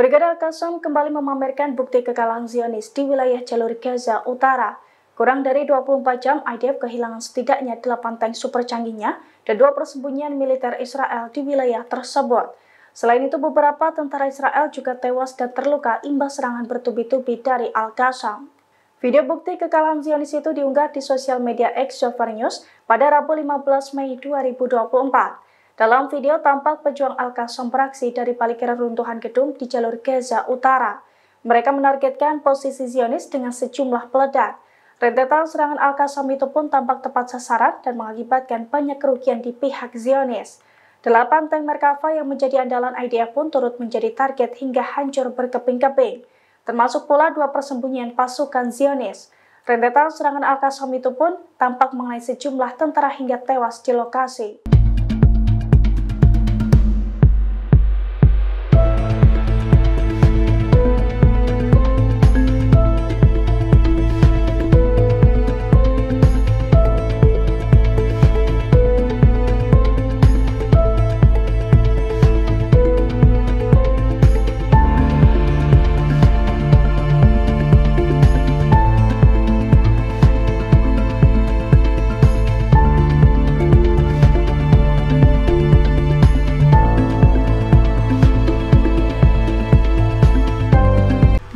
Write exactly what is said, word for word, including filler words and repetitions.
Brigade Al-Qassam kembali memamerkan bukti kekalahan Zionis di wilayah jalur Gaza Utara. Kurang dari dua puluh empat jam, I D F kehilangan setidaknya delapan tank super canggihnya dan dua persembunyian militer Israel di wilayah tersebut. Selain itu, beberapa tentara Israel juga tewas dan terluka imbas serangan bertubi-tubi dari Al-Qassam. Video bukti kekalahan Zionis itu diunggah di sosial media X Soft War News pada Rabu lima belas Mei dua ribu dua puluh empat. Dalam video tampak pejuang Al-Qassam beraksi dari balik reruntuhan gedung di jalur Gaza Utara. Mereka menargetkan posisi Zionis dengan sejumlah peledak. Rentetan serangan Al-Qassam itu pun tampak tepat sasaran dan mengakibatkan banyak kerugian di pihak Zionis. Delapan tank Merkava yang menjadi andalan I D F pun turut menjadi target hingga hancur berkeping-keping, termasuk pula dua persembunyian pasukan Zionis. Rentetan serangan Al-Qassam itu pun tampak mengenai sejumlah tentara hingga tewas di lokasi.